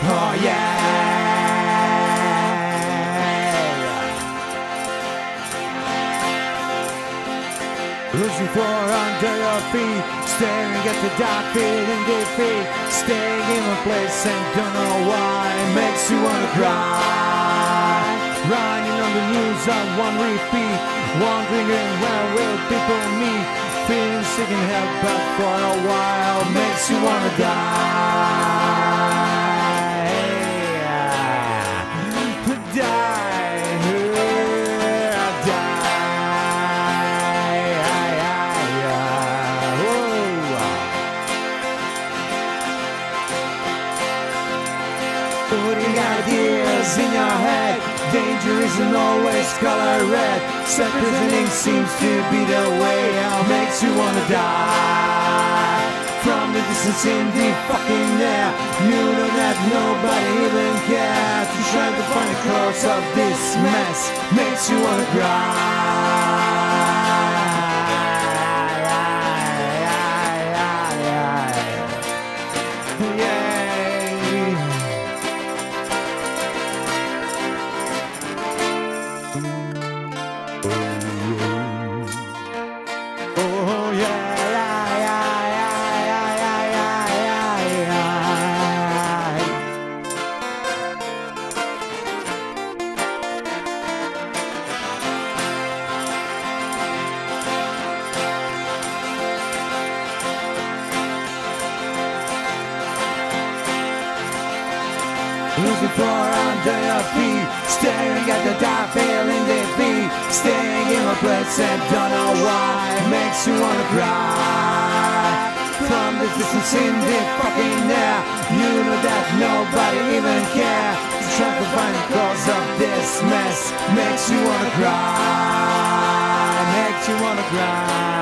Oh yeah. Losing floor under your feet, staring at the dark, feeling defeat, staying in one place and don't know why. It makes you wanna cry. Running on the news on one repeat, wondering where will people meet. Feeling sick and help, but for a while makes you wanna die. Putting ideas in your head, danger isn't always color red. Self-presenting seems to be the way out, makes you wanna die. From the distance in the fucking air, you know that nobody even cares. You try to find the cause of this mess, makes you wanna cry. Losing floor under your feet, staring at the dark, feeling defeat, staying in my place and don't know why. Makes you wanna cry. From the distance in the fucking air, you know that nobody even cares. Just trying to find the cause of this mess, makes you wanna cry. Makes you wanna cry.